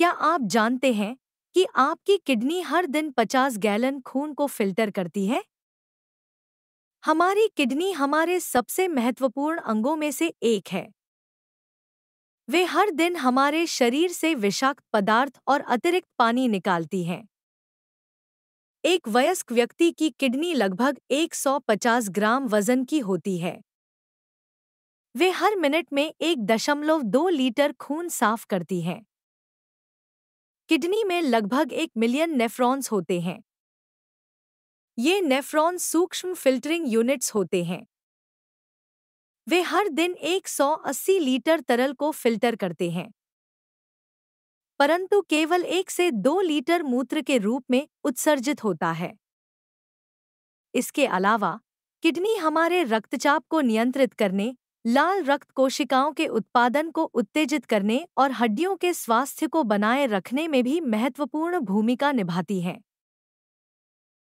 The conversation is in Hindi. क्या आप जानते हैं कि आपकी किडनी हर दिन 50 गैलन खून को फिल्टर करती है? हमारी किडनी हमारे सबसे महत्वपूर्ण अंगों में से एक है। वे हर दिन हमारे शरीर से विषाक्त पदार्थ और अतिरिक्त पानी निकालती हैं। एक वयस्क व्यक्ति की किडनी लगभग 150 ग्राम वजन की होती है। वे हर मिनट में 1.2 लीटर खून साफ करती हैं। किडनी में लगभग 1 मिलियन नेफ्रॉन्स होते हैं। ये नेफ्रॉन्स सूक्ष्म फिल्टरिंग यूनिट्स होते हैं। वे हर दिन 180 लीटर तरल को फिल्टर करते हैं, परंतु केवल 1 से 2 लीटर मूत्र के रूप में उत्सर्जित होता है। इसके अलावा किडनी हमारे रक्तचाप को नियंत्रित करने, लाल रक्त कोशिकाओं के उत्पादन को उत्तेजित करने और हड्डियों के स्वास्थ्य को बनाए रखने में भी महत्वपूर्ण भूमिका निभाती है।